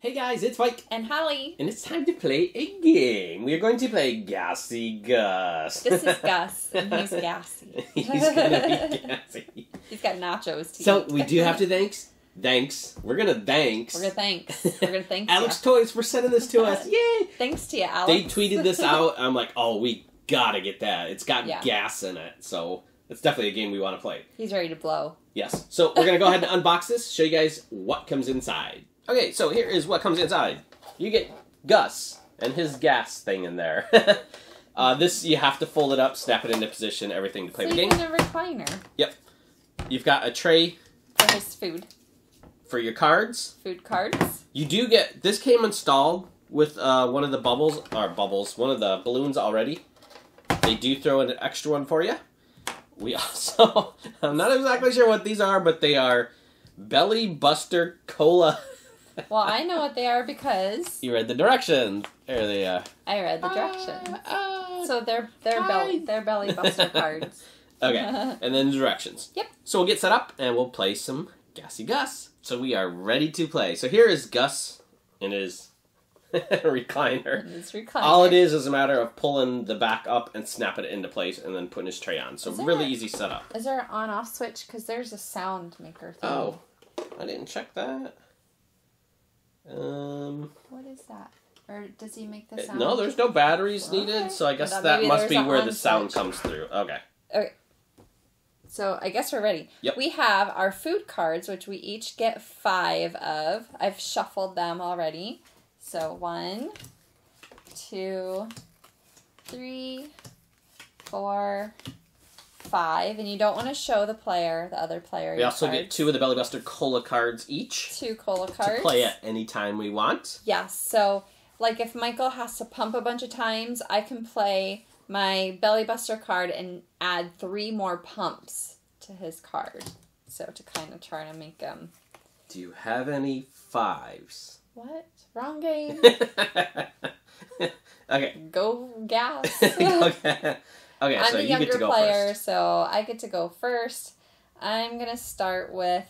Hey guys, it's Mike and Holly, and it's time to play a game. We're going to play Gassy Gus. This is Gus, and he's gassy. He's gonna be gassy. He's got nachos to eat. So we do have to thank Alex Toys for sending this to us. Yay! Thanks to you, Alex. They tweeted this out. I'm like, oh, we gotta get that. It's got gas in it, so it's definitely a game we want to play. He's ready to blow. Yes. So we're gonna go ahead and unbox this. Show you guys what comes inside. Okay, so here is what comes inside. You get Gus and his gas thing in there. This you have to fold it up, snap it into position, everything to play the game. So you need a recliner. Yep. You've got a tray for his food. For your cards. Food cards. You do get, this came installed with one of the one of the balloons already. They do throw in an extra one for you. We also, I'm not exactly sure what these are, but they are Belly Buster Cola. Well, I know what they are because you read the directions. There they are. I read the directions. So they're Belly Buster cards. Okay, and then directions. Yep. So we'll get set up and we'll play some Gassy Gus. So we are ready to play. So here is Gus in his recliner. All it is a matter of pulling the back up and snapping it into place and then putting his tray on. So really easy setup. Is there an on-off switch? Because there's a sound maker thing. Oh, I didn't check that. What is that? Or does he make the sound? No, there's no batteries needed, so I guess that must be where the sound comes through. Okay. Okay. So I guess we're ready. Yep. We have our food cards, which we each get 5 of. I've shuffled them already. So 1, 2, 3, 4, 5, and you don't want to show the player, the other player. We also get 2 of the Belly Buster Cola cards each. 2 Cola cards. To play at any time we want. Yes, so like if Michael has to pump a bunch of times, I can play my Belly Buster card and add 3 more pumps to his card. So to kind of try to make him. Do you have any 5s? What? Wrong game. Okay. Go gas. Okay. Okay, I'm the younger player, so I get to go first. I'm going to start with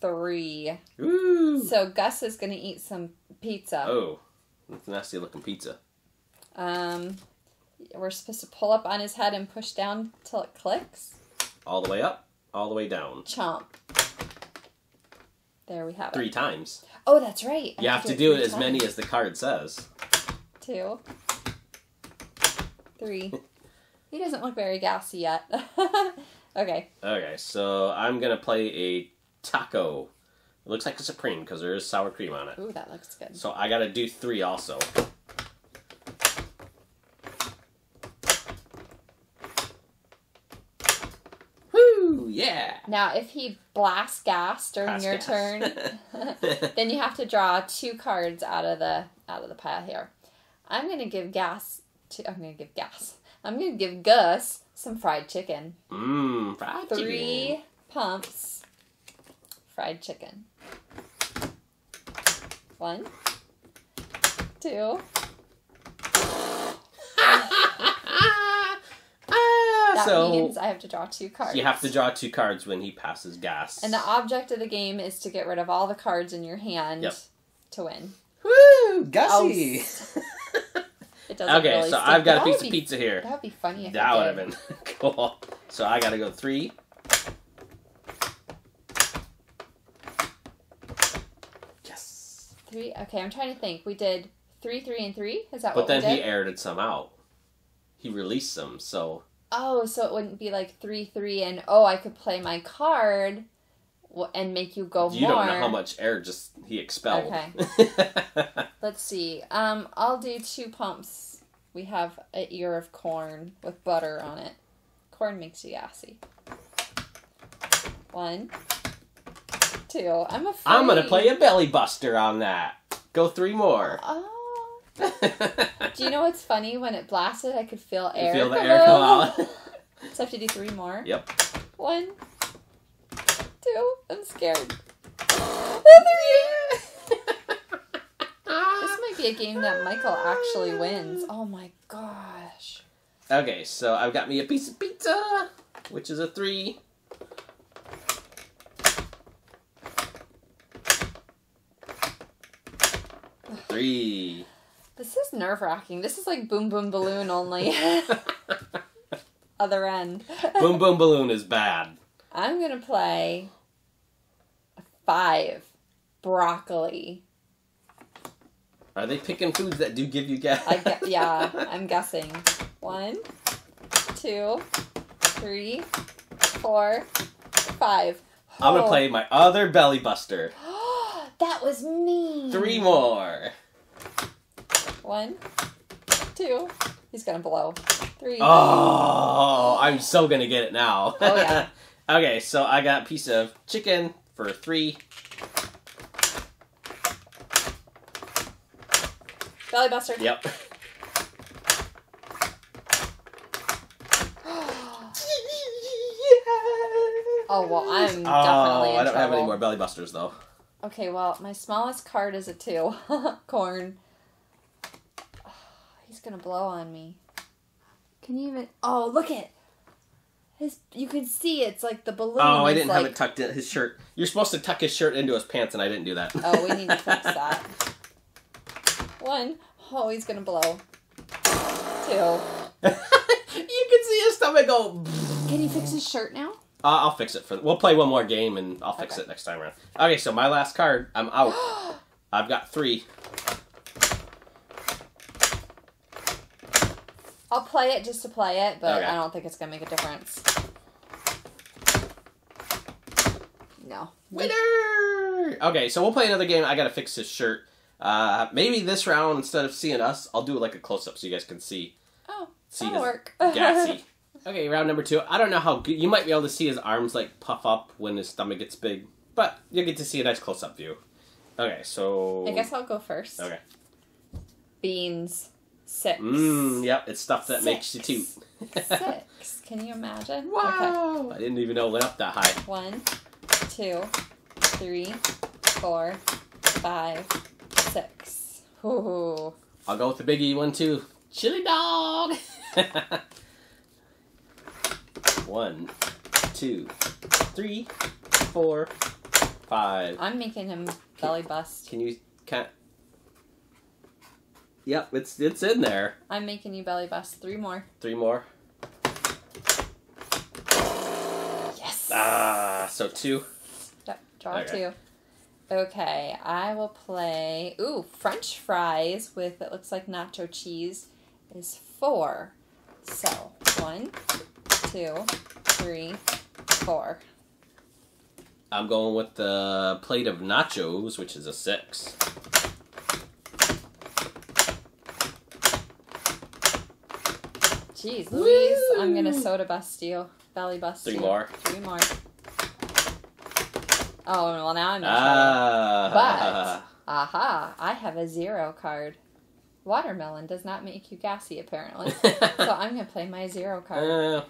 3. Ooh. So Gus is going to eat some pizza. Oh, that's a nasty looking pizza. We're supposed to pull up on his head and push down till it clicks. All the way up, all the way down. Chomp. There we have it. 3 times. Oh, that's right. You have to do it as many as the card says. 2, 3. He doesn't look very gassy yet. Okay. Okay, so I'm going to play a taco. It looks like a Supreme because there is sour cream on it. Ooh, that looks good. So I got to do 3 also. Woo, yeah. Now, if he blasts gas during your turn, then you have to draw 2 cards out of the pile here. I'm going to give I'm going to give Gus some fried chicken. Mmm, fried chicken. 3 pumps. Fried chicken. 1, 2. That means I have to draw 2 cards. You have to draw 2 cards when he passes gas. And the object of the game is to get rid of all the cards in your hand to win. Woo! Gussie! Okay, really so stick. I've got a piece of pizza here. That would be funny if that would have been cool. So I got to go 3. Yes. 3. Okay, I'm trying to think. We did 3, 3, and 3. Is that what we did? But then he aired some out. He released some, so. Oh, so it wouldn't be like 3, 3, and oh, I could play my card and make you go more. You don't know how much air he expelled. Okay. Let's see. I'll do 2 pumps. We have an ear of corn with butter on it. Corn makes you gassy. 1, 2. I'm afraid. I'm going to play a Belly Buster on that. Go 3 more. Oh. Do you know what's funny? When it blasted, I could feel air. You feel the air come out. So I have to do 3 more. Yep. 1, 2. I'm scared. 3. This might be a game that Michael actually wins. Oh my gosh. Okay, so I've got me a piece of pizza, which is a 3. 3. This is nerve-wracking. This is like Boom Boom Balloon only. Other end. Boom Boom Balloon is bad. I'm going to play 5. Broccoli. Are they picking foods that do give you gas? Yeah, I'm guessing. 1, 2, 3, 4, 5. Oh. I'm going to play my other belly buster. That was me. 3 more. 1, 2. He's going to blow. 3. Oh, I'm so going to get it now. Oh, yeah. Okay, so I got a piece of chicken for 3. Belly buster. Yep. Oh, well, I'm definitely in trouble. I don't have any more belly busters, though. Okay, well, my smallest card is a 2. Corn. Oh, he's going to blow on me. Can you even... Oh, look it! You can see it's like the balloon. Oh, I didn't have it tucked in his shirt. You're supposed to tuck his shirt into his pants, and I didn't do that. Oh, we need to fix that. 1. Oh, he's going to blow. 2. You can see his stomach go... Can you fix his shirt now? I'll fix it. We'll play one more game, and I'll fix it next time around. Okay, so my last card. I'm out. I've got 3. I'll play it just to play it, but I don't think it's going to make a difference. No. Winner! Okay, so we'll play another game. I got to fix his shirt. Maybe this round, instead of seeing us, I'll do like a close-up so you guys can see. Oh, that'll work. Gassy. Okay, round number 2. I don't know how good... You might be able to see his arms, like, puff up when his stomach gets big. But you'll get to see a nice close-up view. Okay, so... I guess I'll go first. Okay. Beans. 6. Mmm, yep. It's stuff that makes you toot. 6. Can you imagine? Wow! Okay. I didn't even know it went up that high. 1, 2, 3, 4, 5, 6. Ooh. I'll go with the biggie one, too. Chili dog! 1, 2, 3, 4, 5. I'm making him belly bust. Can you count? Yep, it's in there. I'm making you belly bust. 3 more. 3 more. Yes. Ah, so 2. Yep, draw 2. Okay, I will play. Ooh, French fries with it looks like nacho cheese is 4. So 1, 2, 3, 4. I'm going with the plate of nachos, which is a 6. Jeez, Louise, woo! I'm going to soda bust you. Belly bust you. 3 more. 3 more. Oh, well, now I'm in trouble. But, aha, I have a 0 card. Watermelon does not make you gassy, apparently. So I'm going to play my 0 card.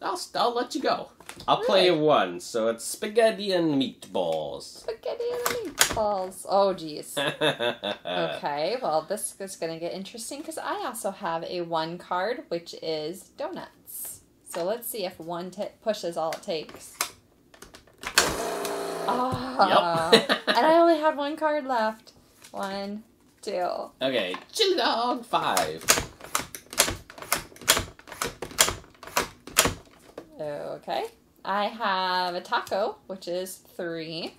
I'll let you go. I'll play 1, so it's spaghetti and meatballs. Spaghetti and meatballs. Oh, geez. Okay, well, this is going to get interesting because I also have a 1 card, which is donuts. So let's see if 1 pushes all it takes. Oh, yep. And I only had 1 card left. 1, 2. Okay, chili dog 5. Okay. I have a taco, which is 3.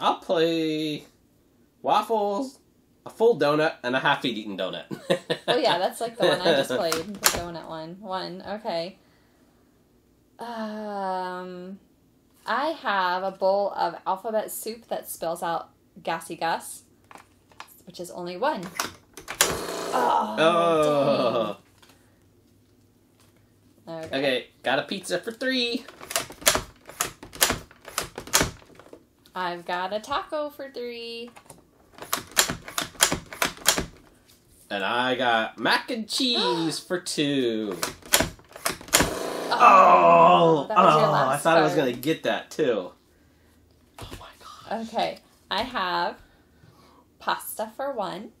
I'll play waffles, a full donut, and a half-eaten donut. Oh, yeah, that's like the one I just played, the donut one. 1, okay. I have a bowl of alphabet soup that spills out Gassy Gus, which is only 1. Oh. Okay, got a pizza for 3. I've got a taco for 3. And I got mac and cheese for 2. Oh! That was your last I thought I was going to get that, too. Oh, my God. Okay, I have pasta for 1.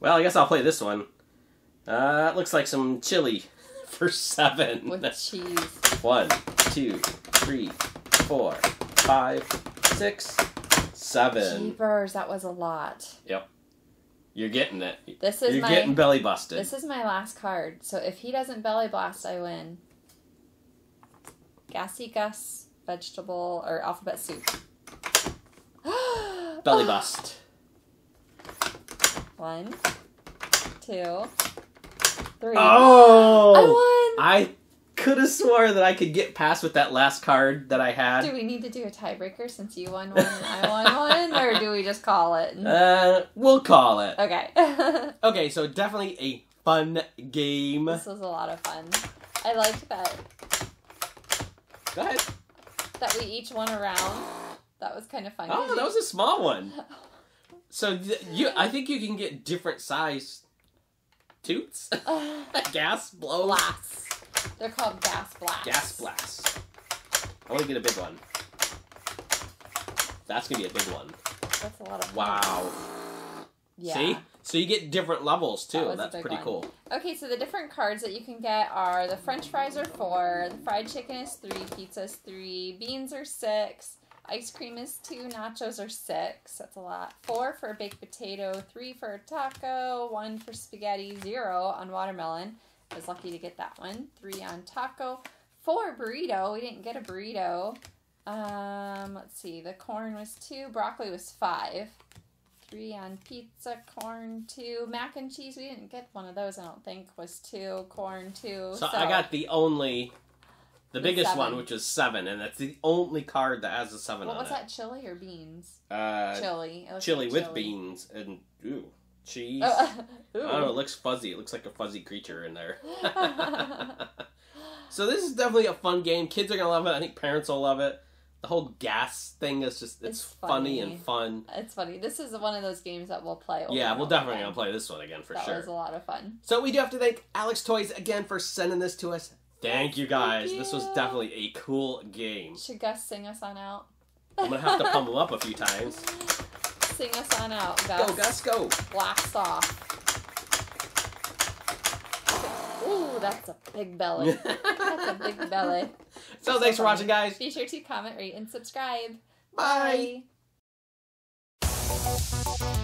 Well, I guess I'll play this one. It looks like some chili for 7. With cheese. 1, 2, 3, 4, 5, 6, 7. Jeepers, that was a lot. Yep. You're getting it. This is You're getting belly busted. This is my last card. So if he doesn't belly blast, I win. Gassy Gus vegetable or alphabet soup. Belly bust. 1, 2, 3. Oh! I won! I could have swore that I could get past with that last card that I had. Do we need to do a tiebreaker since you won one and I won one? Or do we just call it? We'll call it. Okay. Okay, so definitely a fun game. This was a lot of fun. I liked that. Go ahead. That we each won a round. That was kind of fun. Oh, that was a small one. So I think you can get different size toots. Gas blow blasts. They're called gas blasts. Gas blasts. I want to get a big one. That's gonna be a big one. That's a lot of fun. Wow. Yeah. See? So you get different levels too. That's pretty cool. Okay, so the different cards that you can get are the French fries are 4, the fried chicken is 3, pizza is 3, beans are 6. Ice cream is 2, nachos are 6. That's a lot. 4 for a baked potato, 3 for a taco, 1 for spaghetti, 0 on watermelon. I was lucky to get that one. 3 on taco, 4 burrito. We didn't get a burrito. Let's see. The corn was 2. Broccoli was 5. 3 on pizza, corn 2. Mac and cheese, we didn't get one of those, I don't think, was 2. Corn 2. So I got the only... The biggest one, which is 7, and that's the only card that has a 7 on it. What was that, chili or beans? Chili. Chili with beans and, ooh, cheese. Ooh. I don't know, it looks fuzzy. It looks like a fuzzy creature in there. So this is definitely a fun game. Kids are going to love it. I think parents will love it. The whole gas thing is just, it's funny and fun. It's funny. This is one of those games that we'll play. Yeah, we're definitely going to play this one again for sure. That was a lot of fun. So we do have to thank Alex Toys again for sending this to us. Thank you guys. Thank you. This was definitely a cool game. Should Gus sing us on out? I'm going to have to pump him up a few times. Sing us on out, Gus. Go, Gus, go. Blast off. Ooh, that's a big belly. That's a big belly. So thanks for watching, guys. Be sure to comment, rate, and subscribe. Bye. Bye.